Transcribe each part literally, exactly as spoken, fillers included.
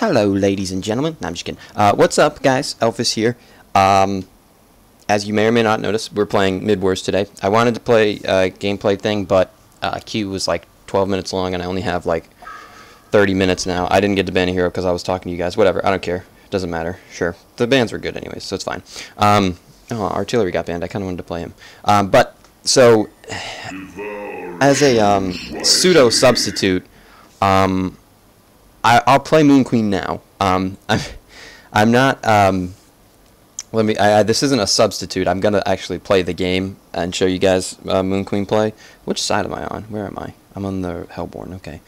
Hello, ladies and gentlemen. No, I'm just kidding. Uh, what's up, guys? Elfis here. Um, as you may or may not notice, we're playing Mid Wars today. I wanted to play a gameplay thing, but uh, queue was like twelve minutes long, and I only have like thirty minutes now. I didn't get to ban a hero because I was talking to you guys. Whatever. I don't care. Doesn't matter. Sure. The bans were good anyways, so it's fine. Um, oh, Artillery got banned. I kind of wanted to play him. Um, but, so, as a um, pseudo-substitute, um... I, I'll play Moon Queen now. Um, I'm, I'm not. Um, let me. I, I, this isn't a substitute. I'm gonna actually play the game and show you guys uh, Moon Queen play. Which side am I on? Where am I? I'm on the Hellbourne. Okay.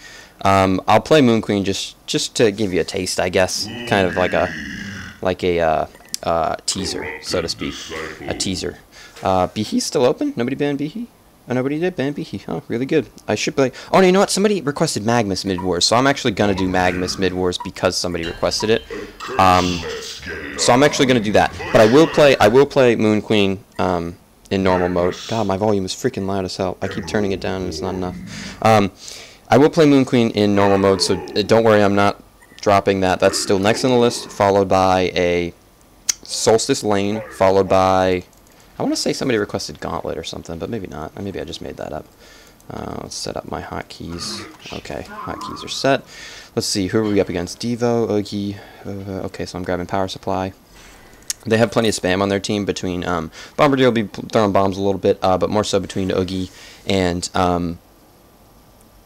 Um, I'll play Moon Queen just just to give you a taste, I guess. Kind of like a like a uh, uh, teaser, so to speak. A teaser. Uh, Behe's still open? Nobody banned Behe? Oh, nobody did ban Behe, huh? Really good. I should play. Oh, no, you know what? Somebody requested Magmus Mid Wars, so I'm actually gonna do Magmus Mid Wars because somebody requested it. Um, so I'm actually gonna do that. But I will play. I will play Moon Queen um, in normal mode. God, my volume is freaking loud as hell. I keep turning it down, and it's not enough. Um, I will play Moon Queen in normal mode, so don't worry. I'm not dropping that. That's still next on the list, followed by a Solstice Lane, followed by. I want to say somebody requested Gauntlet or something, but maybe not. Maybe I just made that up. Uh, let's set up my hotkeys. Okay, hotkeys are set. Let's see, who are we up against? Devo, Oogie. Uh, okay, so I'm grabbing Power Supply. They have plenty of spam on their team between... Um, Bombardier will be throwing bombs a little bit, uh, but more so between Oogie and... Um,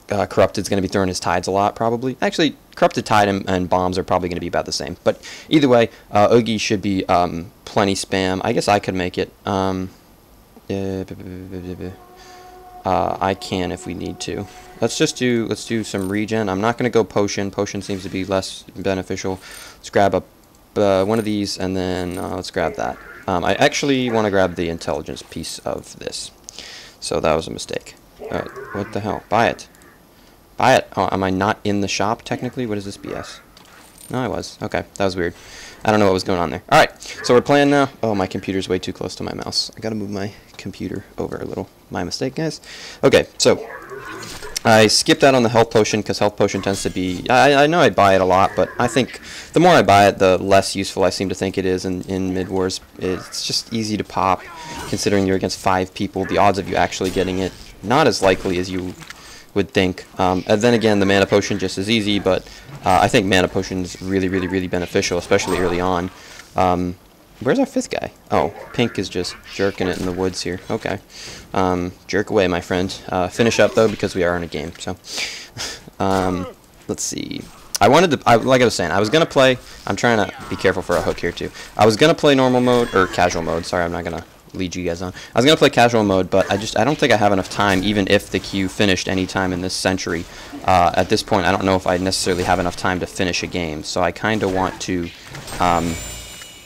Uh, Corrupted's going to be throwing his tides a lot, probably. Actually, Corrupted Tide and, and bombs are probably going to be about the same. But either way, uh, Oogie should be um, plenty spam. I guess I could make it. Um, uh, uh, I can if we need to. Let's just do. Let's do some regen. I'm not going to go potion. Potion seems to be less beneficial. Let's grab a uh, one of these, and then uh, let's grab that. Um, I actually want to grab the intelligence piece of this. So that was a mistake. All right, what the hell? Buy it. Buy it. Oh, am I not in the shop, technically? What is this B S? No, I was. Okay, that was weird. I don't know what was going on there. All right, so we're playing now. Oh, my computer's way too close to my mouse. I got to move my computer over a little. My mistake, guys. Okay, so I skipped out on the health potion because health potion tends to be... I, I know I buy it a lot, but I think the more I buy it, the less useful I seem to think it is in, in Mid-Wars. It's just easy to pop, considering you're against five people. The odds of you actually getting it, not as likely as you... would think. Um, and then again, the mana potion just is easy, but uh, I think mana potion's really, really, really beneficial, especially early on. Um, where's our fifth guy? Oh, Pink is just jerking it in the woods here. Okay. Um, jerk away, my friend. Uh, finish up, though, because we are in a game, so. um, let's see. I wanted to, I, like I was saying, I was going to play, I'm trying to be careful for a hook here, too. I was going to play normal mode, or casual mode, sorry, I'm not going to lead you guys on. I was going to play casual mode, but I just I don't think I have enough time, even if the queue finished any time in this century. Uh, at this point, I don't know if I necessarily have enough time to finish a game, so I kind of want to, um,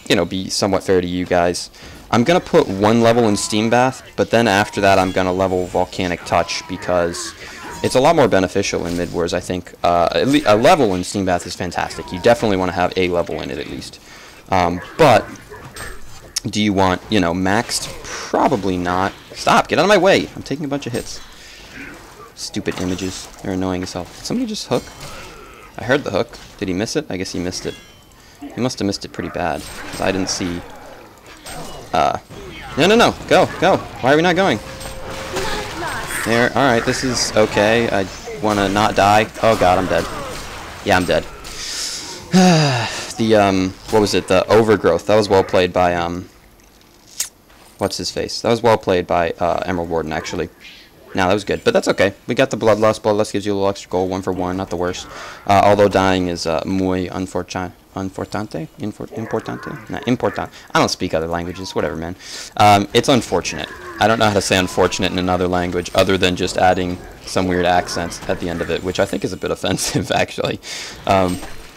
you know, be somewhat fair to you guys. I'm going to put one level in Steam Bath, but then after that I'm going to level Volcanic Touch because it's a lot more beneficial in Mid Wars, I think. Uh, at le a level in Steam Bath is fantastic. You definitely want to have a level in it, at least. Um, but... do you want, you know, maxed? Probably not. Stop! Get out of my way! I'm taking a bunch of hits. Stupid images. They're annoying as hell. Did somebody just hook? I heard the hook. Did he miss it? I guess he missed it. He must have missed it pretty bad, because I didn't see... Uh... No, no, no! Go! Go! Why are we not going? There. Alright, this is okay. I want to not die. Oh god, I'm dead. Yeah, I'm dead. The, um, what was it? The overgrowth. That was well played by, um, what's his face? That was well played by, uh, Emerald Warden, actually. No, that was good, but that's okay. We got the Bloodlust. Bloodlust gives you a little extra gold, one for one, not the worst. Uh, although dying is, uh, muy unfortunate. Unfortante? Infor importante? No, important. I don't speak other languages. Whatever, man. Um, it's unfortunate. I don't know how to say unfortunate in another language other than just adding some weird accents at the end of it, which I think is a bit offensive, actually. Um...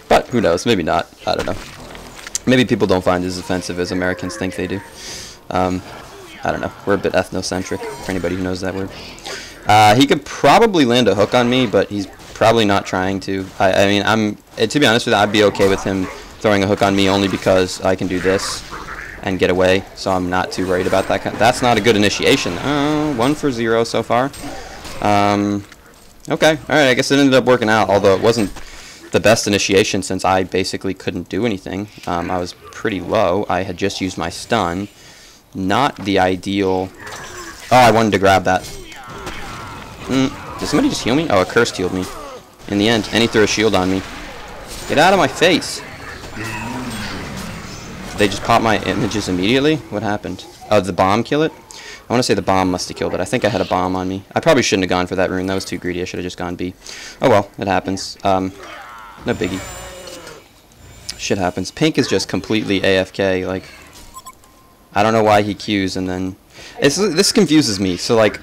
But who knows? Maybe not. I don't know. Maybe people don't find it as offensive as Americans think they do. Um, I don't know. We're a bit ethnocentric, for anybody who knows that word. Uh, he could probably land a hook on me, but he's probably not trying to. I, I mean, I'm to be honest with you, I'd be okay with him throwing a hook on me only because I can do this and get away, so I'm not too worried about that. That's not a good initiation. Uh, one for zero so far. Um, okay. All right. I guess it ended up working out, although it wasn't... the best initiation since I basically couldn't do anything. Um, I was pretty low. I had just used my stun. Not the ideal... Oh, I wanted to grab that. Mm. Did somebody just heal me? Oh, a curse healed me. In the end, and he threw a shield on me. Get out of my face! Did they just pop my images immediately? What happened? Oh, did the bomb kill it? I want to say the bomb must have killed it. I think I had a bomb on me. I probably shouldn't have gone for that rune. That was too greedy. I should have just gone B. Oh well, it happens. Um, no biggie. Shit happens. Pink is just completely A F K. Like, I don't know why he Qs and then... It's, this confuses me. So, like,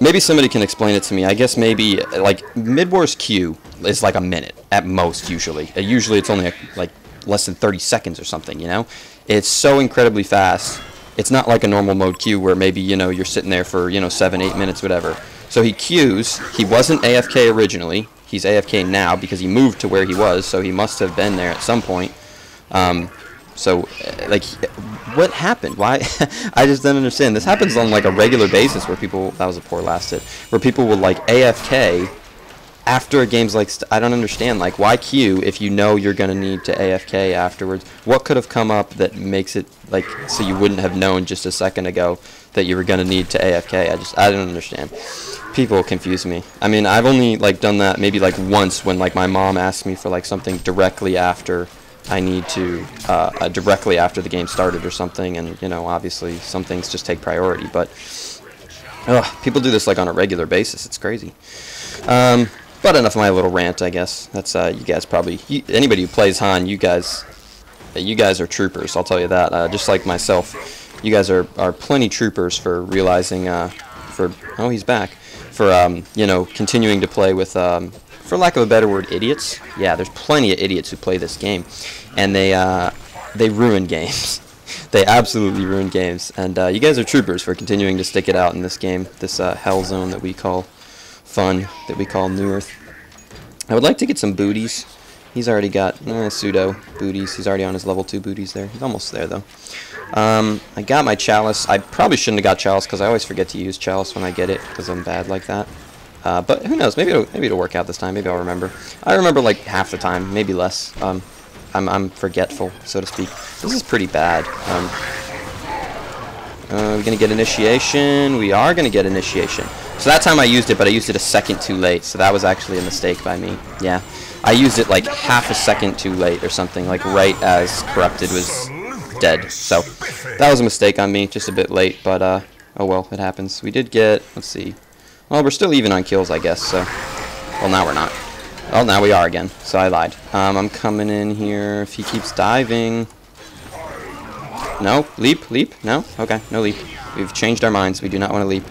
maybe somebody can explain it to me. I guess maybe, like, Mid Wars Q is like a minute at most, usually. Uh, usually it's only, a, like, less than thirty seconds or something, you know? It's so incredibly fast. It's not like a normal mode Q where maybe, you know, you're sitting there for, you know, seven, eight minutes, whatever. So he Qs. He wasn't A F K originally. He's A F K now because he moved to where he was, so he must have been there at some point. Um, so, like, what happened? Why? I just don't understand. This happens on, like, a regular basis where people... That was a poor last hit. Where people will, like, A F K after a game's like... St I don't understand. Like, why Q if you know you're going to need to A F K afterwards? What could have come up that makes it... Like, so you wouldn't have known just a second ago that you were going to need to A F K. I just, I don't understand. People confuse me. I mean, I've only, like, done that maybe, like, once when, like, my mom asked me for, like, something directly after I need to, uh, uh, directly after the game started or something. And, you know, obviously some things just take priority. But, ugh, people do this, like, on a regular basis. It's crazy. Um, but enough of my little rant, I guess. That's, uh, you guys probably, you, anybody who plays Han, you guys... You guys are troopers, I'll tell you that. Uh, just like myself, you guys are, are plenty troopers for realizing, uh, for, oh, he's back, for, um, you know, continuing to play with, um, for lack of a better word, idiots. Yeah, there's plenty of idiots who play this game, and they, uh, they ruin games. They absolutely ruin games, and, uh, you guys are troopers for continuing to stick it out in this game, this, uh, hell zone that we call fun, that we call New Earth. I would like to get some booties. He's already got eh, pseudo booties. He's already on his level two booties there. He's almost there, though. Um, I got my chalice. I probably shouldn't have got chalice because I always forget to use chalice when I get it because I'm bad like that. Uh, but who knows? Maybe it'll, maybe it'll work out this time. Maybe I'll remember. I remember like half the time, maybe less. Um, I'm, I'm forgetful, so to speak. This is pretty bad. Um, uh, we're going to get initiation. We are going to get initiation. So that time I used it, but I used it a second too late. So that was actually a mistake by me. Yeah. I used it like half a second too late or something, like right as Corrupted was dead. So that was a mistake on me, just a bit late, but uh, oh well, it happens. We did get, let's see, well, we're still even on kills, I guess, so, well, now we're not. Well, now we are again, so I lied. Um, I'm coming in here, if he keeps diving, no, leap, leap, no, okay, no leap. We've changed our minds, we do not want to leap.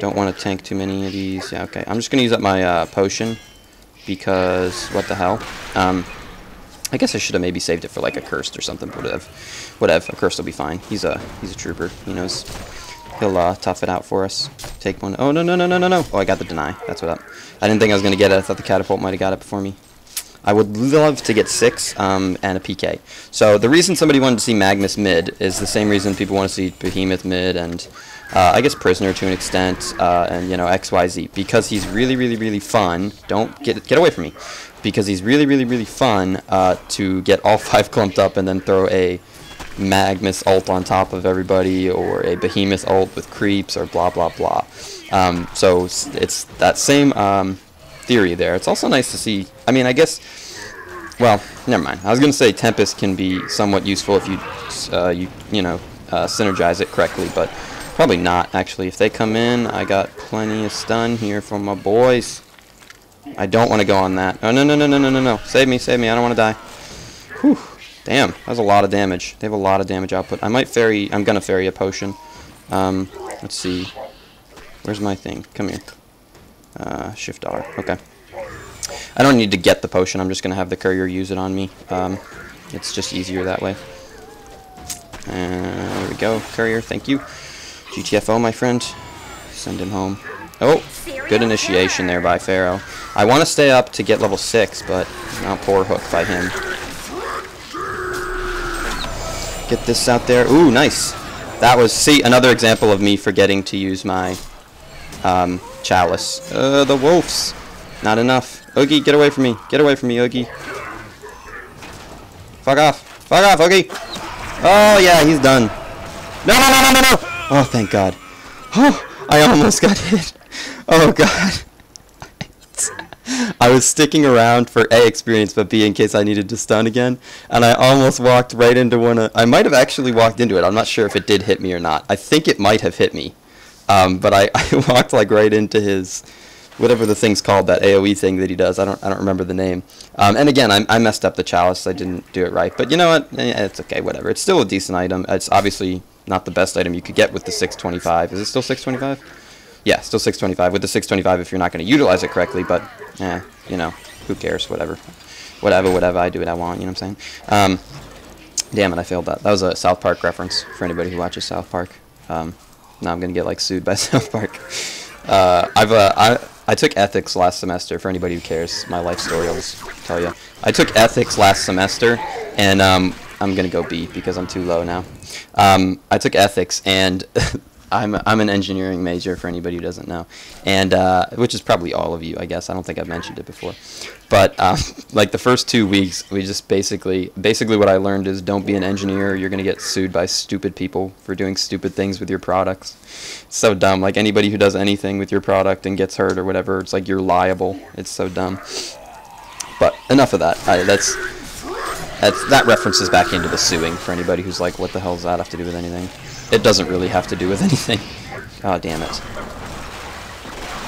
Don't want to tank too many of these, yeah, okay. I'm just going to use up my uh, potion. Because, what the hell? Um, I guess I should have maybe saved it for like Accursed or something, but whatever. Whatever, Accursed will be fine. He's a he's a trooper. He knows. He'll uh, tough it out for us. Take one. Oh, no, no, no, no, no, no. Oh, I got the deny. That's what up. I didn't think I was going to get it. I thought the catapult might have got it before me. I would love to get six um, and a P K. So, the reason somebody wanted to see Magmus mid is the same reason people want to see Behemoth mid and... Uh, I guess Prisoner to an extent, uh, and, you know, X Y Z, because he's really, really, really fun. Don't get get away from me. Because he's really, really, really fun uh, to get all five clumped up and then throw a Magmus ult on top of everybody, or a Behemoth ult with creeps, or blah, blah, blah. Um, so it's that same um, theory there. It's also nice to see, I mean, I guess, well, never mind. I was going to say Tempest can be somewhat useful if you, uh, you, you know, uh, synergize it correctly, but... Probably not, actually. If they come in, I got plenty of stun here for my boys. I don't want to go on that. Oh, no, no, no, no, no, no, no. Save me, save me. I don't want to die. Whew. Damn. That was a lot of damage. They have a lot of damage output. I might ferry... I'm going to ferry a potion. Um, let's see. Where's my thing? Come here. Uh, shift dollar. Okay. I don't need to get the potion. I'm just going to have the courier use it on me. Um, it's just easier that way. Uh, there we go. Courier, thank you. G T F O, my friend. Send him home. Oh, good initiation there by Pharaoh. I want to stay up to get level six, but now poor hook by him. Get this out there. Ooh, nice. That was, see, another example of me forgetting to use my um, chalice. Uh, the wolves. Not enough. Oogie, get away from me. Get away from me, Oogie. Fuck off. Fuck off, Oogie. Oh, yeah, he's done. No, no, no, no, no, no. Oh, thank God. Oh, I almost got hit. Oh, God. I was sticking around for A, experience, but B, in case I needed to stun again. And I almost walked right into one of... I might have actually walked into it. I'm not sure if it did hit me or not. I think it might have hit me. Um, but I, I walked, like, right into his... whatever the thing's called, that AoE thing that he does. I don't I don't remember the name. Um, and again, I, I messed up the chalice. I didn't do it right. But you know what? It's okay, whatever. It's still a decent item. It's obviously not the best item you could get with the six twenty-five. Is it still six twenty-five? Yeah, still six twenty-five. With the six twenty-five, if you're not going to utilize it correctly, but, eh, you know, who cares, whatever. Whatever, whatever, I do what I want, you know what I'm saying? Um, damn it, I failed that. That was a South Park reference for anybody who watches South Park. Um, now I'm going to get, like, sued by South Park. Uh, I've, uh, I, I took ethics last semester, for anybody who cares. My life story, I'll just tell you. I took ethics last semester, and, um, I'm going to go B because I'm too low now. Um, I took ethics, and I'm, I'm an engineering major, for anybody who doesn't know. And, uh, which is probably all of you, I guess. I don't think I've mentioned it before. But, um, like, the first two weeks, we just basically, basically what I learned is don't be an engineer. You're going to get sued by stupid people for doing stupid things with your products. It's so dumb. Like, anybody who does anything with your product and gets hurt or whatever, it's like you're liable. It's so dumb. But enough of that. I, that's, that's, that references back into the suing, for anybody who's like, what the hell does that have to do with anything? It doesn't really have to do with anything. Oh, damn it.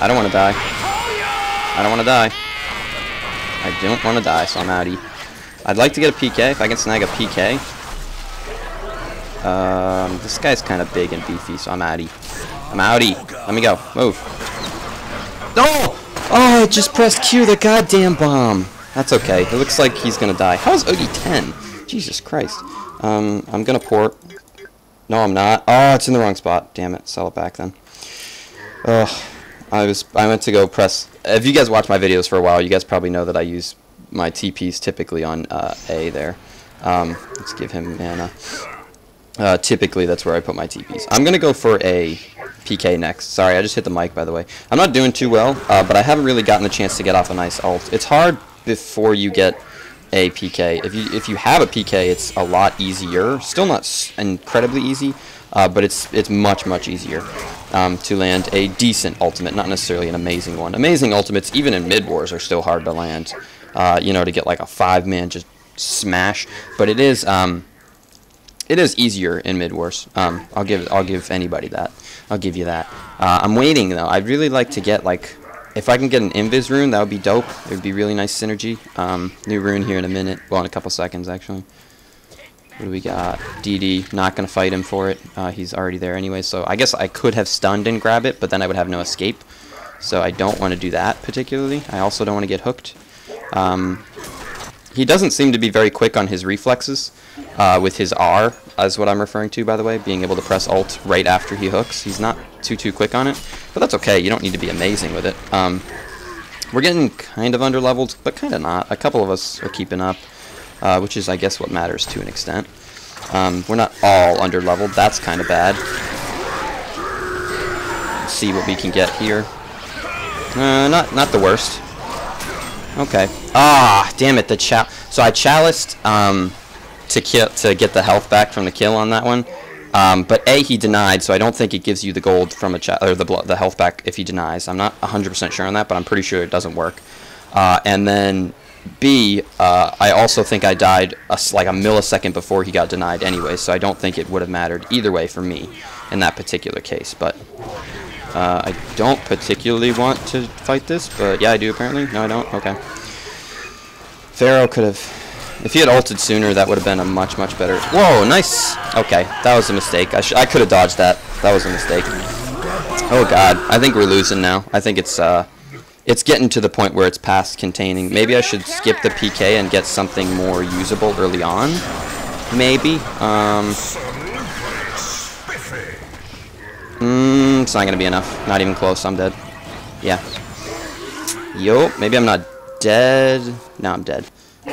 I don't want to die. I don't want to die. I don't want to die, so I'm outie. I'd like to get a P K, if I can snag a P K. Um, this guy's kind of big and beefy, so I'm outie. I'm outie. Let me go. Move. No! Oh! oh, I just pressed Q, the goddamn bomb. That's okay. It looks like he's going to die. How is Oogie ten? Jesus Christ. Um, I'm going to port... No, I'm not. Oh, it's in the wrong spot. Damn it. Sell it back then. Ugh. I was. I went to go press. If you guys watch my videos for a while, you guys probably know that I use my T Ps typically on uh, A there. Um, let's give him mana. Uh, typically, that's where I put my T Ps. I'm gonna go for a P K next. Sorry, I just hit the mic, by the way. I'm not doing too well, uh, but I haven't really gotten the chance to get off a nice ult. It's hard before you get a P K. If you if you have a P K, it's a lot easier. Still not s incredibly easy, uh, but it's it's much much easier um, to land a decent ultimate, not necessarily an amazing one. Amazing ultimates, even in Mid Wars, are still hard to land. Uh, you know, to get like a five man just smash, but it is um, it is easier in Mid Wars. Um, I'll give I'll give anybody that. I'll give you that. Uh, I'm waiting though. I'd really like to get like. If I can get an Invis rune, that would be dope. It would be really nice synergy. Um, new rune here in a minute. Well, in a couple seconds, actually. What do we got? D D. Not going to fight him for it. Uh, he's already there anyway, so I guess I could have stunned and grab it, but then I would have no escape. So I don't want to do that, particularly. I also don't want to get hooked. Um, he doesn't seem to be very quick on his reflexes. Uh, with his R, is what I'm referring to, by the way. Being able to press alt right after he hooks. He's not too, too quick on it. But that's okay, you don't need to be amazing with it. Um, we're getting kind of underleveled, but kind of not. A couple of us are keeping up, uh, which is, I guess, what matters to an extent. Um, we're not all underleveled, that's kind of bad. Let's see what we can get here. Uh, not, not the worst. Okay. Ah, damn it, the chal- So I chaliced um, to, kill, to get the health back from the kill on that one. Um, but A, he denied, so I don't think it gives you the gold from a cha or the, bl the health back if he denies. I'm not one hundred percent sure on that, but I'm pretty sure it doesn't work. Uh, and then B, uh, I also think I died a, like a millisecond before he got denied anyway, so I don't think it would have mattered either way for me in that particular case. But uh, I don't particularly want to fight this, but yeah, I do apparently. No, I don't? Okay. Pharaoh could have... If he had ulted sooner, that would have been a much, much better... Whoa, nice! Okay, that was a mistake. I, sh I could have dodged that. That was a mistake. Oh, God. I think we're losing now. I think it's, uh... It's getting to the point where it's past containing. Maybe I should skip the P K and get something more usable early on? Maybe? Um... Mm, it's not gonna be enough. Not even close. I'm dead. Yeah. Yo, maybe I'm not dead. No, I'm dead.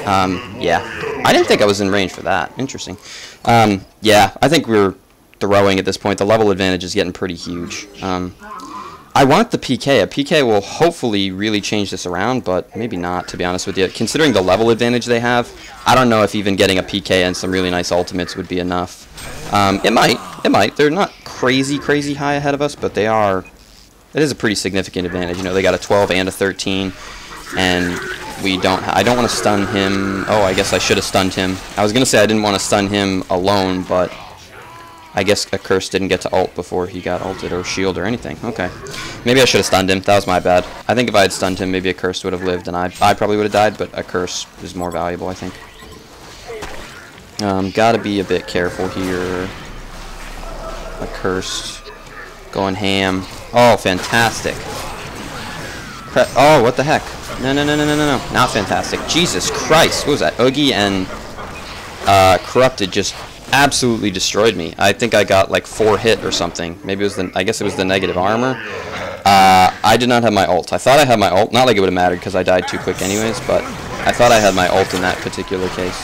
Um, yeah. I didn't think I was in range for that. Interesting. Um, yeah, I think we're throwing at this point. The level advantage is getting pretty huge. Um, I want the P K. A P K will hopefully really change this around, but maybe not, to be honest with you. Considering the level advantage they have, I don't know if even getting a P K and some really nice ultimates would be enough. Um, it might. It might. They're not crazy, crazy high ahead of us, but they are... It is a pretty significant advantage. You know, they got a twelve and a thirteen, and we don't... I don't want to stun him. Oh, I guess I should have stunned him. I was going to say I didn't want to stun him alone, but... I guess Accursed didn't get to ult before he got ulted or shield or anything. Okay. Maybe I should have stunned him. That was my bad. I think if I had stunned him, maybe Accursed would have lived, and I, I probably would have died, but Accursed is more valuable, I think. Um, gotta be a bit careful here. Accursed. Going ham. Oh, fantastic. Pre oh, what the heck? No, no, no, no, no, no, no. Not fantastic. Jesus Christ. What was that? Oogie and uh, Corrupted just... absolutely destroyed me. I think I got like four hit or something. Maybe it was the, I guess it was the negative armor. Uh, I did not have my ult. I thought I had my ult. Not like it would have mattered because I died too quick anyways, but I thought I had my ult in that particular case.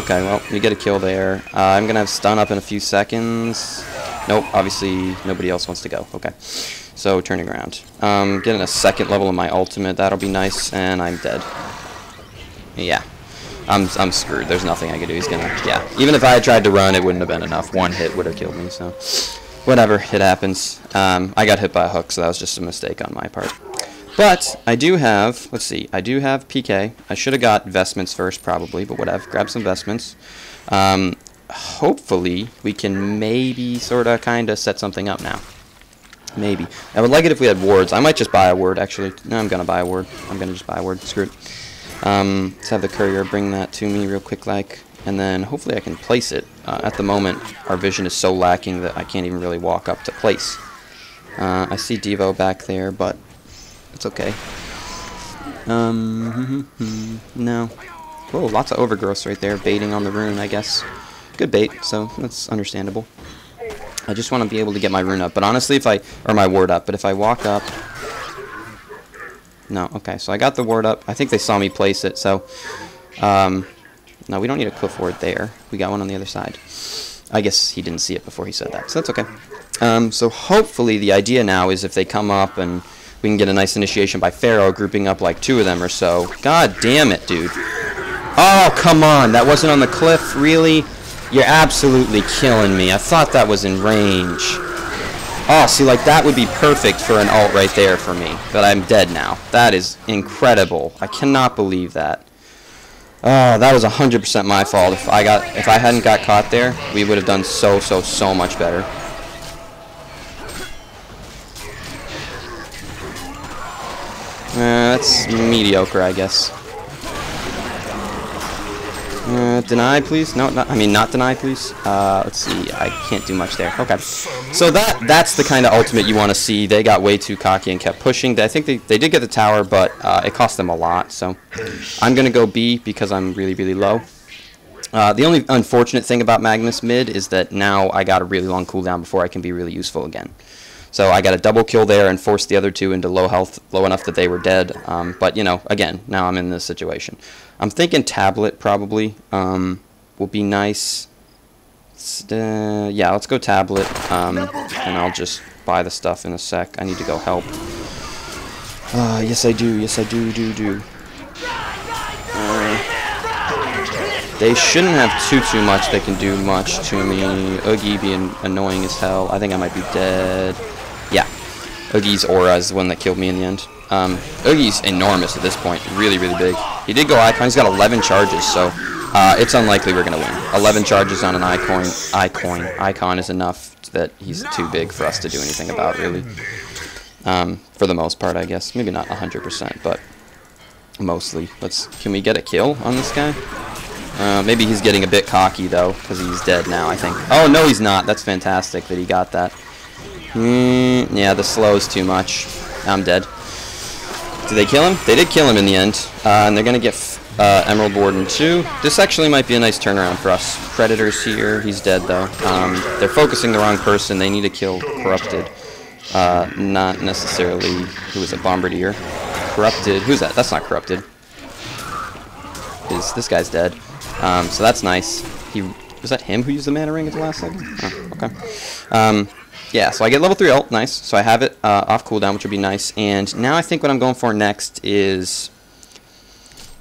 Okay, well, you get a kill there. Uh, I'm going to have stun up in a few seconds. Nope, obviously nobody else wants to go. Okay, so turning around. Um, getting a second level of my ultimate. That'll be nice, and I'm dead. Yeah. I'm, I'm screwed. There's nothing I could do. He's gonna... Yeah. Even if I had tried to run, it wouldn't have been enough. One hit would have killed me, so... Whatever. It happens. Um, I got hit by a hook, so that was just a mistake on my part. But, I do have... Let's see. I do have P K. I should have got vestments first, probably, but whatever. Grab some vestments. Um, hopefully, we can maybe sort of kind of set something up now. Maybe. I would like it if we had wards. I might just buy a ward, actually. No, I'm gonna buy a ward. I'm gonna just buy a ward. Screw it. Um, let's have the courier bring that to me real quick like, and then hopefully I can place it. Uh, at the moment, our vision is so lacking that I can't even really walk up to place. Uh, I see Devo back there, but it's okay. Um, no. Whoa, lots of overgrowth right there, baiting on the rune, I guess. Good bait, so that's understandable. I just want to be able to get my rune up, but honestly, if I, or my ward up, but if I walk up... No, okay, so I got the ward up. I think they saw me place it, so... Um, no, we don't need a cliff ward there. We got one on the other side. I guess he didn't see it before he said that, so that's okay. Um, so hopefully the idea now is if they come up and we can get a nice initiation by Pharaoh, grouping up like two of them or so. God damn it, dude. Oh, come on, that wasn't on the cliff, really? You're absolutely killing me. I thought that was in range. Oh, see, like, that would be perfect for an ult right there for me. But I'm dead now. That is incredible. I cannot believe that. Oh, that was one hundred percent my fault. If I got, if I hadn't got caught there, we would have done so, so, so much better. Uh, that's mediocre, I guess. Uh, deny, please. No, not, I mean, not deny, please. Uh, let's see. I can't do much there. Okay. So that that's the kind of ultimate you want to see. They got way too cocky and kept pushing. I think they, they did get the tower, but uh, it cost them a lot. So I'm going to go B because I'm really, really low. Uh, the only unfortunate thing about Magmus mid is that now I got a really long cooldown before I can be really useful again. So I got a double kill there and forced the other two into low health, low enough that they were dead. Um, but, you know, again, now I'm in this situation. I'm thinking tablet probably um, will be nice. Uh, yeah, let's go tablet, um, and I'll just buy the stuff in a sec. I need to go help. Uh, yes, I do. Yes, I do, do, do. Uh, they shouldn't have too, too much that can do much to me. Oogie being annoying as hell. I think I might be dead. Yeah. Oogie's aura is the one that killed me in the end. Um, Oogie's enormous at this point. Really, really big. He did go Icon. He's got eleven charges, so uh, it's unlikely we're going to win. eleven charges on an Icon. Icon. Icon is enough that he's too big for us to do anything about, really. Um, for the most part, I guess. Maybe not one hundred percent, but mostly. Let's. Can we get a kill on this guy? Uh, maybe he's getting a bit cocky, though, because he's dead now, I think. Oh, no, he's not. That's fantastic that he got that. Mm, yeah, the slow's too much. I'm dead. Did they kill him? They did kill him in the end, uh, and they're going to get uh, Emerald Warden too. This actually might be a nice turnaround for us. Predator's here. He's dead, though. Um, they're focusing the wrong person. They need to kill Corrupted. Uh, not necessarily... Who is it? Bombardier. Corrupted. Who's that? That's not Corrupted. Is This guy's dead. Um, so that's nice. He... Was that him who used the mana ring at the last second? Oh, Okay. Um, yeah, so I get level three ult, nice. So I have it uh, off cooldown, which would be nice. And now I think what I'm going for next is...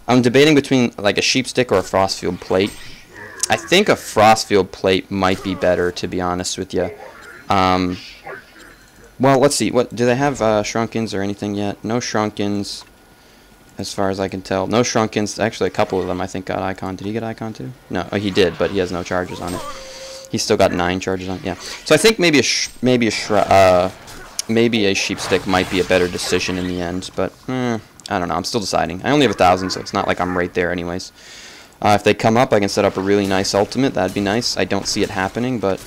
I'm debating between like a Sheepstick or a Frostfield Plate. I think a Frostfield Plate might be better, to be honest with you. Um, well, let's see. What do they have uh, Shrunkens or anything yet? No Shrunkens, as far as I can tell. No Shrunkens. Actually, a couple of them, I think, got Icon. Did he get Icon too? No, oh, he did, but he has no charges on it. He's still got nine charges on it, yeah. So I think maybe a, sh maybe a, sh uh, maybe a Sheepstick might be a better decision in the end, but... Eh. I don't know. I'm still deciding. I only have a thousand, so it's not like I'm right there anyways. Uh, if they come up, I can set up a really nice ultimate. That'd be nice. I don't see it happening, but...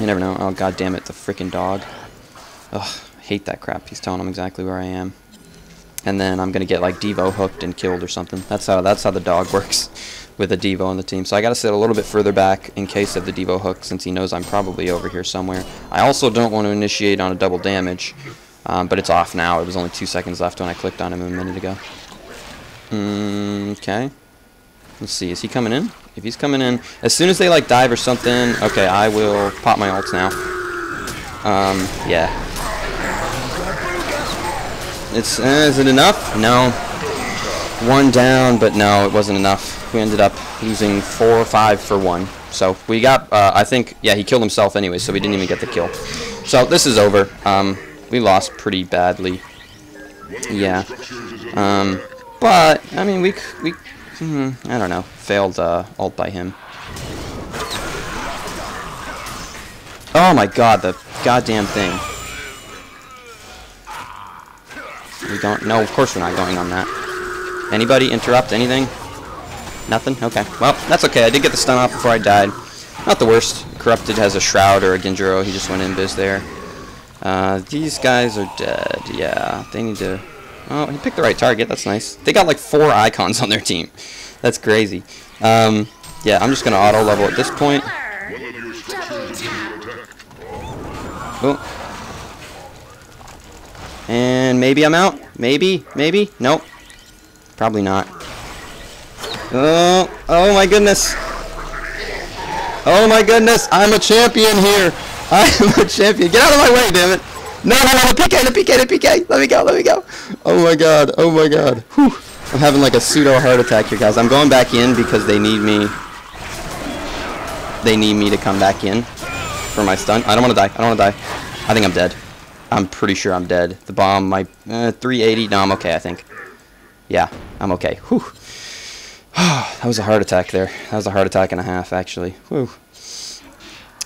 You never know. Oh, god damn it! The frickin' dog. Ugh, I hate that crap. He's telling him exactly where I am. And then I'm going to get, like, Devo hooked and killed or something. That's how, that's how the dog works with a Devo on the team. So I got to sit a little bit further back in case of the Devo hook, since he knows I'm probably over here somewhere. I also don't want to initiate on a double damage. Um, but it's off now. It was only two seconds left when I clicked on him a minute ago. Okay. Mm let's see. Is he coming in? If he's coming in, as soon as they like dive or something, okay, I will pop my ults now. Um, yeah. It's uh, is it enough? No. One down, but no, it wasn't enough. We ended up losing four or five for one. So we got. Uh, I think yeah, he killed himself anyway, so we didn't even get the kill. So this is over. Um. We lost pretty badly, yeah. Um, but I mean, we we mm, I don't know, failed uh, ult by him. Oh my god, the goddamn thing! We don't. No, of course we're not going on that. Anybody interrupt anything? Nothing. Okay. Well, that's okay. I did get the stun off before I died. Not the worst. Corrupted has a shroud or a Genjiro. He just went in biz there. Uh, these guys are dead, yeah, they need to, oh, he picked the right target, that's nice. They got like four icons on their team, that's crazy. Um, yeah, I'm just gonna auto level at this point. Oh. And maybe I'm out, maybe, maybe, nope, probably not. Oh, oh my goodness, oh my goodness, I'm a champion here. I'm a champion. Get out of my way, damn it! No, no, no, the P K, the P K, the P K! Let me go, let me go! Oh my god, oh my god. Whew. I'm having like a pseudo heart attack here, guys. I'm going back in because they need me. They need me to come back in for my stun. I don't want to die, I don't want to die. I think I'm dead. I'm pretty sure I'm dead. The bomb, my uh, three eighty. No, I'm okay, I think. Yeah, I'm okay. Whew. That was a heart attack there. That was a heart attack and a half, actually. Whew.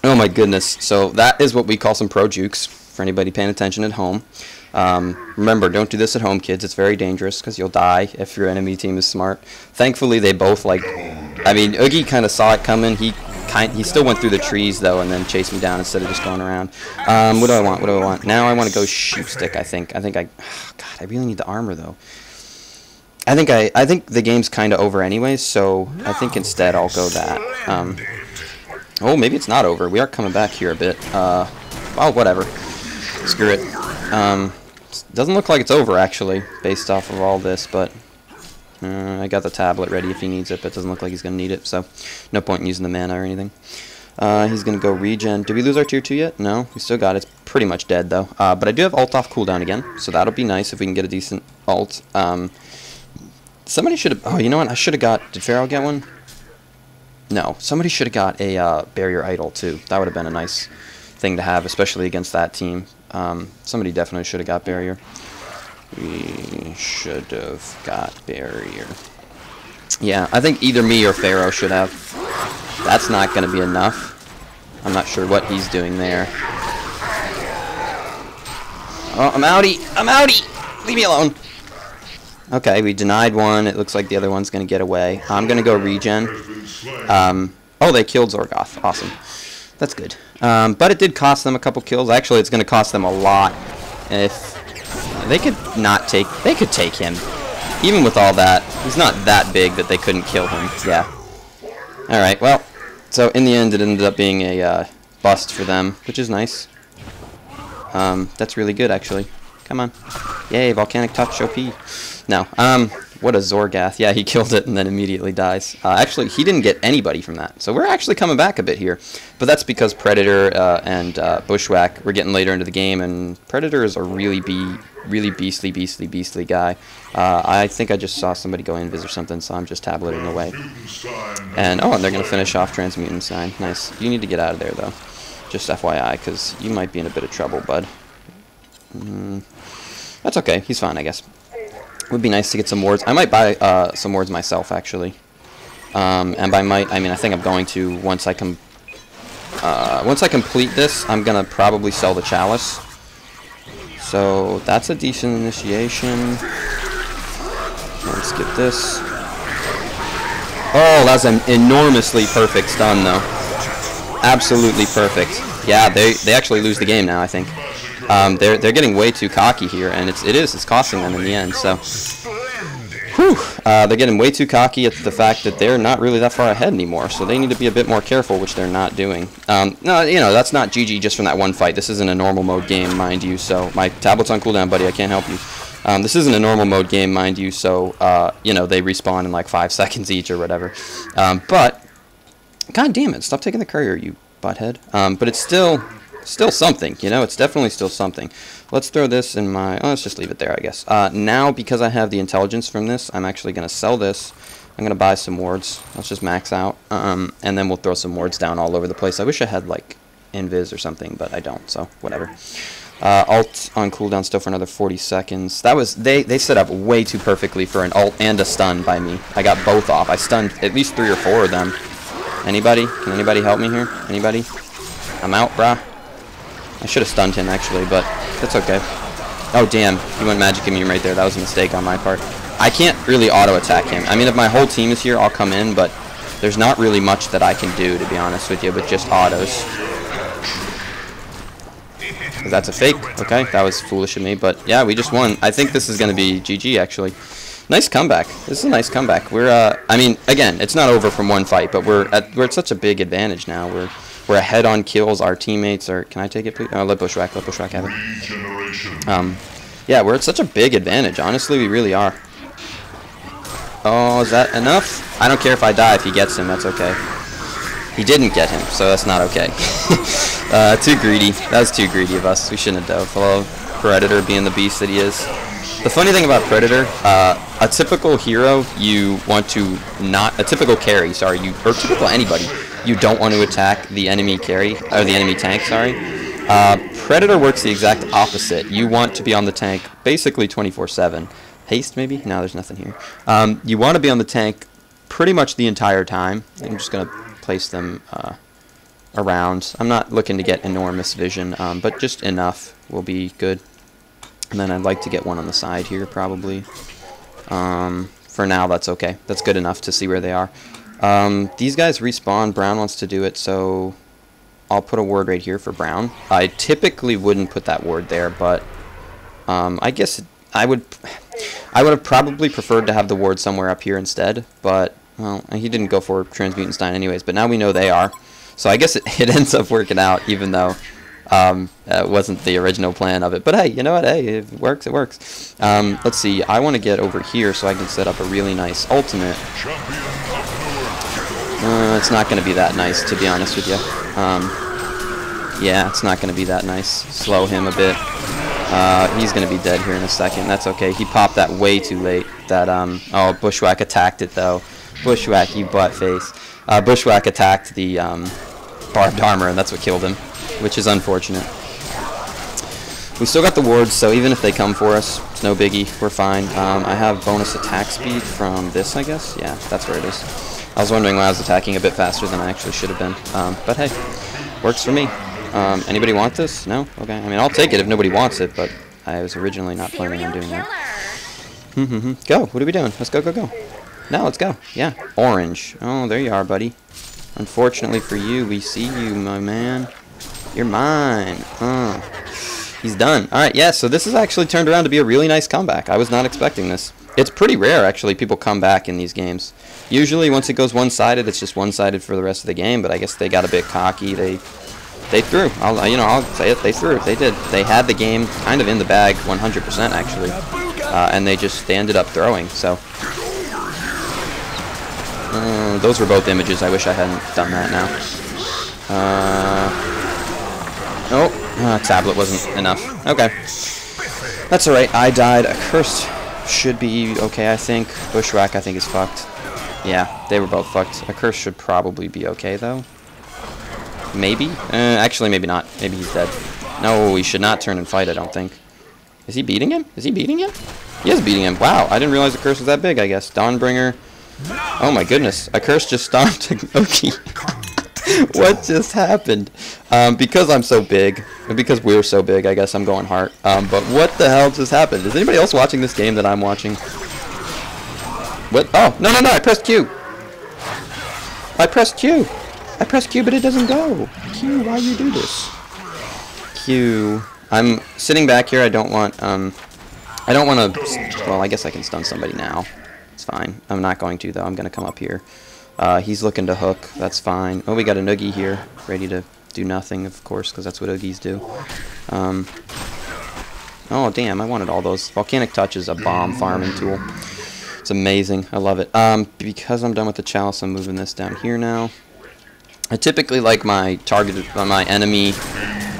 Oh my goodness, so that is what we call some pro jukes, for anybody paying attention at home. Um, remember, don't do this at home, kids. It's very dangerous, because you'll die if your enemy team is smart. Thankfully, they both, like, I mean, Oogie kind of saw it coming. He kind, he still went through the trees, though, and then chased me down instead of just going around. Um, what do I want? What do I want? Now I want to go Sheepstick, I think. I think I, oh god, I really need the armor, though. I think I, I think the game's kind of over anyways, so I think instead I'll go that. Um... Oh, maybe it's not over. We are coming back here a bit. Uh, oh, whatever. Screw it. Um, doesn't look like it's over, actually, based off of all this, but... Uh, I got the tablet ready if he needs it, but it doesn't look like he's going to need it, so no point in using the mana or anything. Uh, he's going to go regen. Did we lose our tier two yet? No, we still got it. It's pretty much dead, though. Uh, but I do have ult off cooldown again, so that'll be nice if we can get a decent ult. Um, somebody should have... Oh, you know what? I should have got... Did Pharaoh get one? No, somebody should have got a uh, Barrier Idol, too. That would have been a nice thing to have, especially against that team. Um, somebody definitely should have got Barrier. We should have got Barrier. Yeah, I think either me or Pharaoh should have. That's not going to be enough. I'm not sure what he's doing there. Oh, I'm outie! I'm outie! Leave me alone! Okay, we denied one. It looks like the other one's going to get away. I'm going to go regen. Um, oh, they killed Zorgoth. Awesome. That's good. Um, but it did cost them a couple kills. Actually, it's going to cost them a lot. If they could not take... They could take him. Even with all that, he's not that big that they couldn't kill him. Yeah. Alright, well. So, in the end, it ended up being a uh, bust for them, which is nice. Um, that's really good, actually. Come on. Yay, Volcanic Touch O P. No. Um, what a Zorgoth. Yeah, he killed it and then immediately dies. Uh, actually, he didn't get anybody from that. So we're actually coming back a bit here. But that's because Predator uh, and uh, Bushwack, we're getting later into the game, and Predator is a really be really beastly, beastly, beastly guy. Uh, I think I just saw somebody go invis or something, so I'm just tableting away. And, oh, and they're going to finish off Transmutanstein. Nice. You need to get out of there, though. Just F Y I, because you might be in a bit of trouble, bud. Mm. That's okay. He's fine, I guess. Would be nice to get some wards. I might buy uh, some wards myself, actually. Um, and by might, I mean I think I'm going to once I com uh, once I complete this. I'm gonna probably sell the chalice. So that's a decent initiation. Let's get this. Oh, that's an enormously perfect stun, though. Absolutely perfect. Yeah, they they actually lose the game now, I think. Um, they're they're getting way too cocky here, and it's it is it's costing them in the end. So, whew, uh, they're getting way too cocky at the fact that they're not really that far ahead anymore. So they need to be a bit more careful, which they're not doing. Um, no, you know that's not G G just from that one fight. This isn't a normal mode game, mind you. So my tablet's on cooldown, buddy. I can't help you. Um, this isn't a normal mode game, mind you. So uh, you know they respawn in like five seconds each or whatever. Um, but god damn it, stop taking the courier, you butthead. Um, but it's still. Still something, you know, it's definitely still something. Let's throw this in my, oh, let's just leave it there, I guess. Uh, now, because I have the intelligence from this, I'm actually going to sell this. I'm going to buy some wards. Let's just max out. Um, and then we'll throw some wards down all over the place. I wish I had, like, invis or something, but I don't, so whatever. Uh, alt on cooldown still for another forty seconds. That was, they, they set up way too perfectly for an alt and a stun by me. I got both off. I stunned at least three or four of them. Anybody? Can anybody help me here? Anybody? I'm out, brah. I should have stunned him, actually, but that's okay. Oh, damn. He went Magic Immune right there. That was a mistake on my part. I can't really auto-attack him. I mean, if my whole team is here, I'll come in, but there's not really much that I can do, to be honest with you, but just autos. That's a fake. Okay, that was foolish of me, but yeah, we just won. I think this is going to be G G, actually. Nice comeback. This is a nice comeback. We're, uh, I mean, again, it's not over from one fight, but we're at, we're at such a big advantage now. We're... We're ahead on kills. Our teammates are... Can I take it, please? Oh, let Bushwack. Let Bushwack have it. Um, yeah, we're at such a big advantage. Honestly, we really are. Oh, is that enough? I don't care if I die. If he gets him, that's okay. He didn't get him, so that's not okay. uh, too greedy. That was too greedy of us. We shouldn't have dove. Hello, Predator being the beast that he is. The funny thing about Predator, uh, a typical hero, you want to not... A typical carry, sorry. you Or typical anybody. You don't want to attack the enemy carry, or the enemy tank, sorry. Uh, Predator works the exact opposite. You want to be on the tank basically twenty-four seven. Haste, maybe? No, there's nothing here. Um, you want to be on the tank pretty much the entire time. I'm just going to place them uh, around. I'm not looking to get enormous vision, um, but just enough will be good. And then I'd like to get one on the side here, probably. Um, for now, that's okay. That's good enough to see where they are. Um, these guys respawn. Brown wants to do it, so I'll put a ward right here for Brown. I typically wouldn't put that ward there, but um, I guess I would I would have probably preferred to have the ward somewhere up here instead, but, well, he didn't go for Transmutanstein anyways, but now we know they are. So I guess it, it ends up working out, even though um, that wasn't the original plan of it. But hey, you know what? Hey, if it works, it works. Um, let's see. I want to get over here so I can set up a really nice ultimate. Uh, it's not going to be that nice, to be honest with you. Um, yeah, it's not going to be that nice. Slow him a bit. Uh, he's going to be dead here in a second. That's okay. He popped that way too late. That um, oh, Bushwack attacked it, though. Bushwack, you buttface. Uh, Bushwack attacked the um, barbed armor, and that's what killed him, which is unfortunate. We still got the wards, so even if they come for us, it's no biggie. We're fine. Um, I have bonus attack speed from this, I guess? Yeah, that's where it is. I was wondering why I was attacking a bit faster than I actually should have been. Um, but hey, works for me. Um, anybody want this? No? Okay. I mean, I'll take it if nobody wants it, but I was originally not planning on doing that. Mm-hmm. Go. What are we doing? Let's go, go, go. No, let's go. Yeah. Orange. Oh, there you are, buddy. Unfortunately for you, we see you, my man. You're mine. Huh. He's done. All right, yeah, so this has actually turned around to be a really nice comeback. I was not expecting this. It's pretty rare, actually, people come back in these games. Usually, once it goes one-sided, it's just one-sided for the rest of the game, but I guess they got a bit cocky. They they threw. I'll, you know, I'll say it. They threw. They did. They had the game kind of in the bag, one hundred percent actually, uh, and they just they ended up throwing. So uh, those were both images. I wish I hadn't done that now. Uh, oh, uh, tablet wasn't enough. Okay, that's all right. I died. Accursed should be okay, I think. Bushwack, I think, is fucked. Yeah, they were both fucked. Accursed should probably be okay though. Maybe? Uh, actually, maybe not. Maybe he's dead. No, he should not turn and fight, I don't think. Is he beating him? Is he beating him? He is beating him. Wow, I didn't realize the curse was that big, I guess. Dawnbringer. Oh my goodness. A curse just stomped Oogie. What just happened? Um, because I'm so big, because we're so big, I guess I'm going hard. Um, but what the hell just happened? Is anybody else watching this game that I'm watching? What? Oh, no, no, no, I pressed Q. I pressed Q. I press Q, but it doesn't go. Q, why you do this? Q. I'm sitting back here. I don't want. Um, I don't want to. Well, I guess I can stun somebody now. It's fine. I'm not going to though. I'm gonna come up here. Uh, he's looking to hook. That's fine. Oh, we got an Oogie here, ready to do nothing, of course, because that's what Oogies do. Um. Oh damn! I wanted all those. Volcanic Touch is a bomb farming tool. It's amazing. I love it. Um, because I'm done with the chalice, I'm moving this down here now. I typically like my targeted, uh, my enemy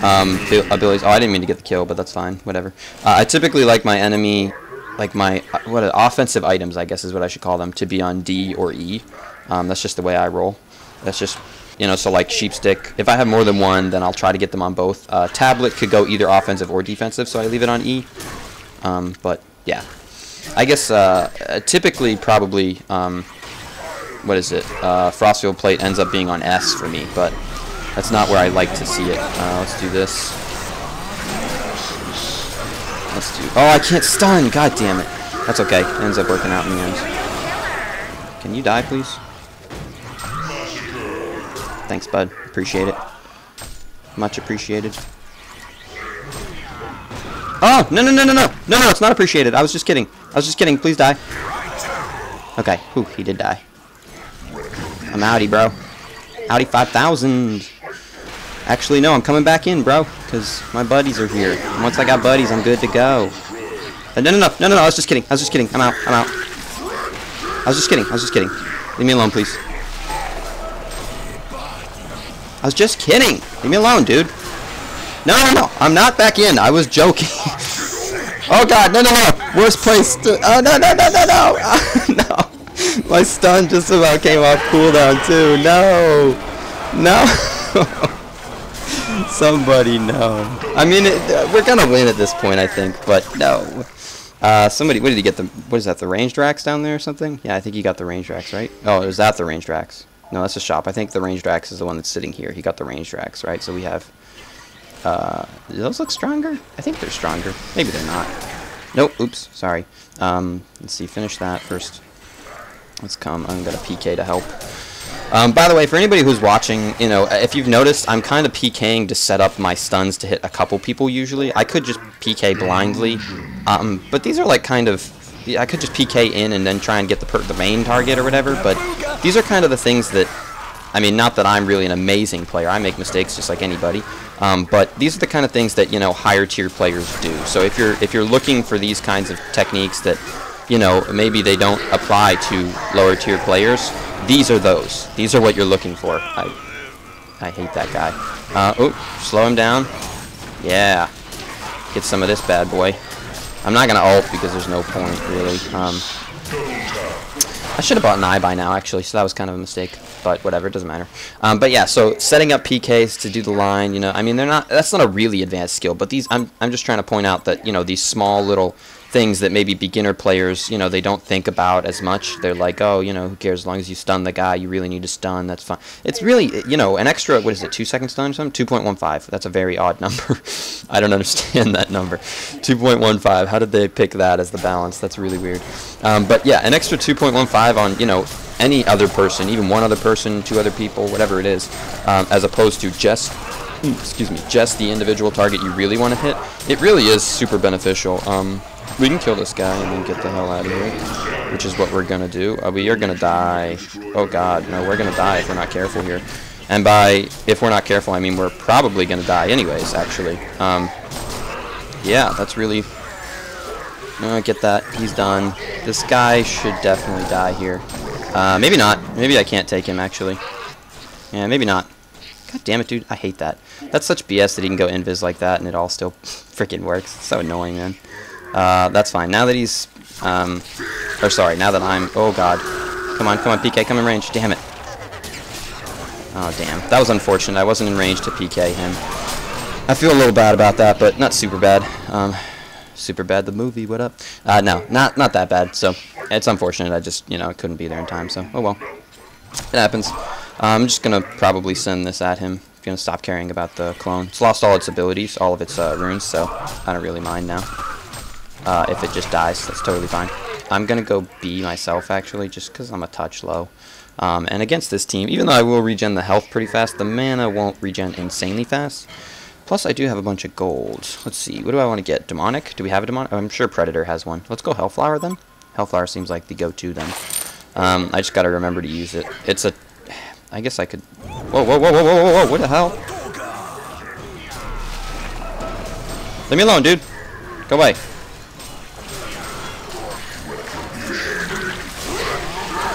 um, abilities. Oh, I didn't mean to get the kill, but that's fine. Whatever. Uh, I typically like my enemy, like my uh, what offensive items, I guess is what I should call them, to be on D or E. Um, that's just the way I roll. That's just, you know. So like Sheepstick, if I have more than one, then I'll try to get them on both. Uh, tablet could go either offensive or defensive, so I leave it on E. Um, but yeah, I guess uh, typically probably. Um, What is it? Uh, Frostfield Plate ends up being on S for me, but that's not where I like to see it. Uh, let's do this. Let's do. Oh, I can't stun! God damn it! That's okay. It ends up working out in the end. Can you die, please? Thanks, bud. Appreciate it. Much appreciated. Oh no no no no no no no! It's not appreciated. I was just kidding. I was just kidding. Please die. Okay. Whew, he did die. I'm outie, bro. Outie five thousand. Actually, no, I'm coming back in, bro, because my buddies are here. And once I got buddies, I'm good to go. No, no, no, no, no, no, I was just kidding. I was just kidding. I'm out. I'm out. I was just kidding. I was just kidding. Leave me alone, please. I was just kidding. Leave me alone, dude. No, no, no, I'm not back in. I was joking. Oh, God, no, no, no. Worst place to... Oh, no, no, no, no, no. Oh, no. My stun just about came off cooldown too. No, no. Somebody no. I mean, it, uh, we're gonna win at this point, I think. But no. Uh, somebody. What did he get? The what is that? The ranged racks down there or something? Yeah, I think he got the ranged racks, right? Oh, is that the ranged racks? No, that's a shop. I think the ranged racks is the one that's sitting here. He got the ranged racks, right? So we have. Uh, do those look stronger? I think they're stronger. Maybe they're not. Nope. Oops. Sorry. Um, let's see. Finish that first. Let's come. I'm gonna P K to help. Um, by the way, for anybody who's watching, you know, if you've noticed, I'm kind of PKing to set up my stuns to hit a couple people. Usually, I could just P K blindly, um, but these are like kind of. I could just P K in and then try and get the per the main target or whatever. But these are kind of the things that. I mean, not that I'm really an amazing player. I make mistakes just like anybody. Um, but these are the kind of things that, you know, higher tier players do. So if you're if you're looking for these kinds of techniques that. You know, maybe they don't apply to lower tier players. These are those. These are what you're looking for. I, I hate that guy. Uh, oh, slow him down. Yeah. Get some of this bad boy. I'm not going to ult because there's no point, really. Um, I should have bought an eye by now, actually, so that was kind of a mistake. But whatever, it doesn't matter. Um, but yeah, so setting up P Ks to do the line, you know, I mean, they're not. That's not a really advanced skill, but these, I'm, I'm just trying to point out that, you know, these small little things that maybe beginner players, you know, they don't think about as much. They're like, oh, you know, who cares? As long as you stun the guy, you really need to stun. That's fine. It's really, you know, an extra, what is it, two second stun or something? two point one five. That's a very odd number. I don't understand that number. two point one five. How did they pick that as the balance? That's really weird. Um, but yeah, an extra two point one five on, you know, any other person, even one other person, two other people, whatever it is, um, as opposed to just... excuse me, just the individual target you really want to hit, it really is super beneficial. Um, we can kill this guy and then get the hell out of here, which is what we're going to do. Uh, we are going to die. Oh god, no, we're going to die if we're not careful here. And by if we're not careful, I mean we're probably going to die anyways, actually. Um, yeah, that's really... Uh, get that. He's done. This guy should definitely die here. Uh, maybe not. Maybe I can't take him, actually. Yeah, maybe not. God damn it, dude. I hate that. That's such B S that he can go invis like that and it all still freaking works. It's so annoying, man. Uh, that's fine. Now that he's... Um, or sorry, now that I'm... Oh, God. Come on, come on, P K. Come in range. Damn it. Oh, damn. That was unfortunate. I wasn't in range to P K him. I feel a little bad about that, but not super bad. Um... Super bad the movie, what up? Uh, no, not not that bad, so it's unfortunate. I just, you know, couldn't be there in time, so oh well. It happens. Uh, I'm just going to probably send this at him. I'm going to stop caring about the clone. It's lost all its abilities, all of its uh, runes, so I don't really mind now. Uh, if it just dies, that's totally fine. I'm going to go B myself, actually, just because I'm a touch low. Um, and against this team, even though I will regen the health pretty fast, the mana won't regen insanely fast. Plus, I do have a bunch of gold. Let's see. What do I want to get? Demonic? Do we have a Demonic? I'm sure Predator has one. Let's go Hellflower, then. Hellflower seems like the go-to, then. Um, I just got to remember to use it. It's a... I guess I could... Whoa, whoa, whoa, whoa, whoa, whoa, whoa. What the hell? Leave me alone, dude. Go away.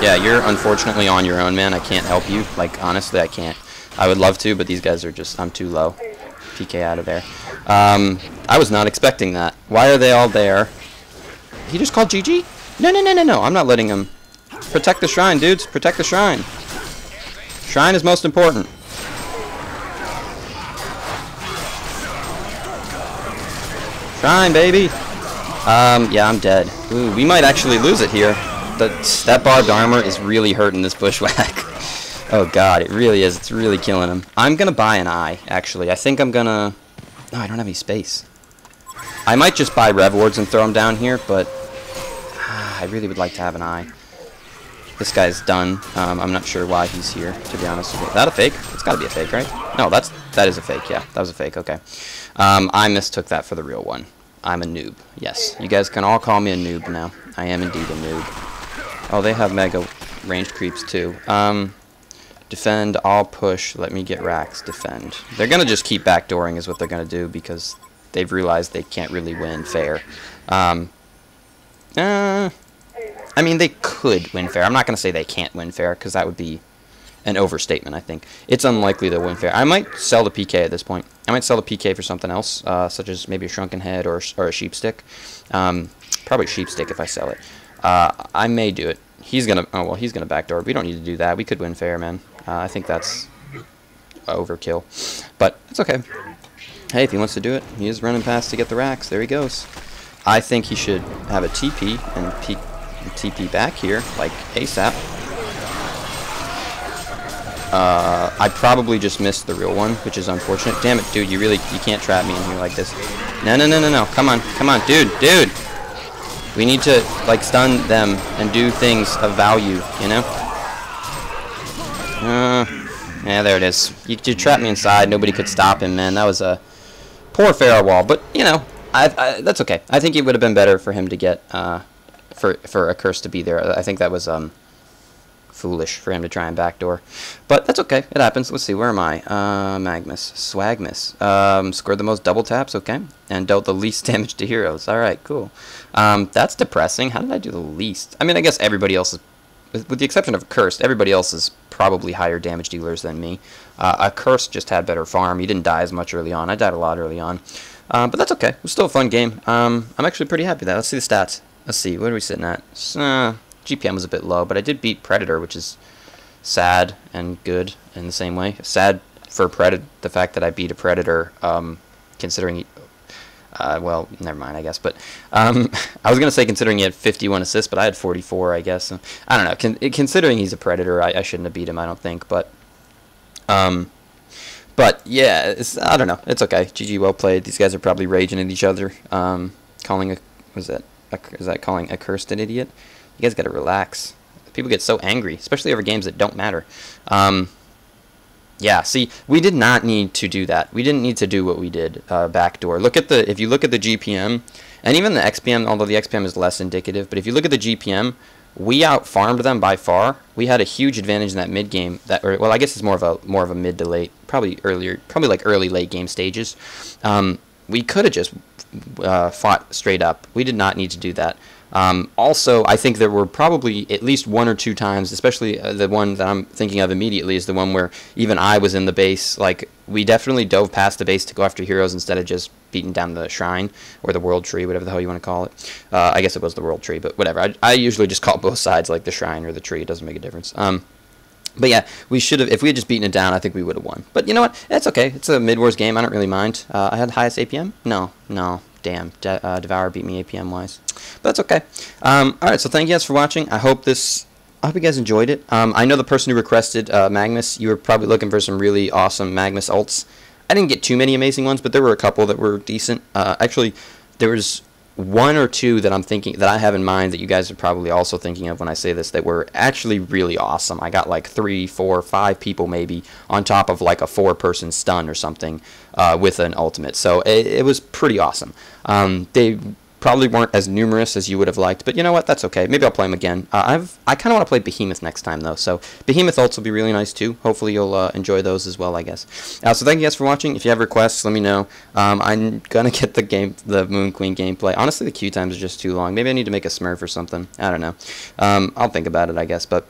Yeah, you're unfortunately on your own, man. I can't help you. Like, honestly, I can't. I would love to, but these guys are just... I'm too low. P K out of there. Um, I was not expecting that. Why are they all there? He just called G G? No, no, no, no, no. I'm not letting him. Protect the shrine, dudes. Protect the shrine. Shrine is most important. Shrine, baby. Um, yeah, I'm dead. Ooh, we might actually lose it here. The, that barbed armor is really hurting this Bushwack. Oh god, it really is. It's really killing him. I'm gonna buy an eye, actually. I think I'm gonna... No, I don't have any space. I might just buy Rev Wards and throw them down here, but... Ah, I really would like to have an eye. This guy's done. Um, I'm not sure why he's here, to be honest with you. Is that a fake? It's gotta be a fake, right? No, that's... That is a fake, yeah. That was a fake, okay. Um, I mistook that for the real one. I'm a noob. Yes. You guys can all call me a noob now. I am indeed a noob. Oh, they have mega ranged creeps, too. Um... Defend, I'll push, let me get racks, defend. They're going to just keep backdooring is what they're going to do because they've realized they can't really win fair. Um, uh, I mean, they could win fair. I'm not going to say they can't win fair because that would be an overstatement, I think. It's unlikely they'll win fair. I might sell the P K at this point. I might sell the P K for something else, uh, such as maybe a Shrunken Head or, or a Sheepstick. Um, probably Sheepstick if I sell it. Uh, I may do it. He's gonna, oh well, he's gonna backdoor. We don't need to do that. We could win fair, man. Uh, I think that's overkill, but it's okay. Hey, if he wants to do it, he is running past to get the racks. There he goes. I think he should have a T P and P T P back here, like ASAP. Uh, I probably just missed the real one, which is unfortunate. Damn it, dude, you really, you can't trap me in here like this. No, no, no, no, no. Come on, come on, dude, dude. We need to, like, stun them and do things of value, you know? Uh, yeah, there it is. You, you trapped me inside. Nobody could stop him, man. That was a poor Pharaoh wall. But, you know, I, I, that's okay. I think it would have been better for him to get, uh, for, for Accursed to be there. I think that was um, foolish for him to try and backdoor. But that's okay. It happens. Let's see. Where am I? Uh, Magmus. Swagmus. Um, scored the most double taps. Okay. And dealt the least damage to heroes. All right, cool. Um, that's depressing. How did I do the least? I mean, I guess everybody else is, with, with the exception of Accursed, everybody else is probably higher damage dealers than me. Uh, Accursed just had better farm. He didn't die as much early on. I died a lot early on. Uh, but that's okay. It was still a fun game. Um, I'm actually pretty happy with that. Let's see the stats. Let's see. What are we sitting at? Uh, G P M was a bit low, but I did beat Predator, which is sad and good in the same way. Sad for Predator, the fact that I beat a Predator, um, considering... He, Uh, well, never mind, I guess. But um, I was going to say considering he had fifty-one assists, but I had forty-four, I guess. And I don't know. Con considering he's a Predator, I, I shouldn't have beat him, I don't think. But, um, but yeah, it's, I don't know. It's okay. G G, well played. These guys are probably raging at each other. Um, calling a... Was that, a, is that calling Accursed an idiot? You guys got to relax. People get so angry, especially over games that don't matter. Um... Yeah, see, we did not need to do that. We didn't need to do what we did uh, backdoor. Look at the, if you look at the G P M, and even the X P M, although the X P M is less indicative, but if you look at the G P M, we out-farmed them by far. We had a huge advantage in that mid game. That, or, well, I guess it's more of a more of a mid to late, probably earlier, probably like early late game stages. Um, we could have just uh, fought straight up. We did not need to do that. Um, also, I think there were probably at least one or two times, especially uh, the one that I'm thinking of immediately is the one where even I was in the base. Like, we definitely dove past the base to go after heroes instead of just beating down the shrine or the world tree, whatever the hell you want to call it. Uh, I guess it was the world tree, but whatever. I, I usually just call both sides like the shrine or the tree. It doesn't make a difference. Um, But yeah, we should have. If we had just beaten it down, I think we would have won. But you know what? It's okay. It's a mid wars game. I don't really mind. Uh, I had the highest A P M. No, no, damn. De uh, Devour beat me A P M wise, but that's okay. Um, all right. So thank you guys for watching. I hope this. I hope you guys enjoyed it. Um, I know the person who requested uh, Magmus. You were probably looking for some really awesome Magmus ults. I didn't get too many amazing ones, but there were a couple that were decent. Uh, actually, there was one or two that I'm thinking that I have in mind that you guys are probably also thinking of when I say this that were actually really awesome. I got like three, four, five people maybe on top of like a four-person stun or something uh, with an ultimate. So it, it was pretty awesome. Um, they probably weren't as numerous as you would have liked, but you know what? That's okay. Maybe I'll play them again. Uh, I've I kind of want to play Behemoth next time though. So Behemoth ults will be really nice too. Hopefully you'll uh, enjoy those as well, I guess. Uh, so thank you guys for watching. If you have requests, let me know. Um, I'm gonna get the game, the Moon Queen gameplay. Honestly, the queue times are just too long. Maybe I need to make a smurf or something. I don't know. Um, I'll think about it, I guess. But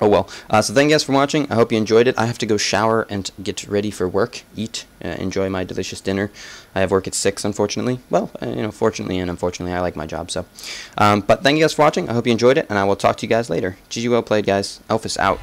oh well. Uh, so thank you guys for watching. I hope you enjoyed it. I have to go shower and get ready for work, eat, uh, enjoy my delicious dinner. I have work at six, unfortunately. Well, uh, you know, fortunately and unfortunately, I like my job. So, um, but thank you guys for watching. I hope you enjoyed it, and I will talk to you guys later. G G, well played, guys. Elfis out.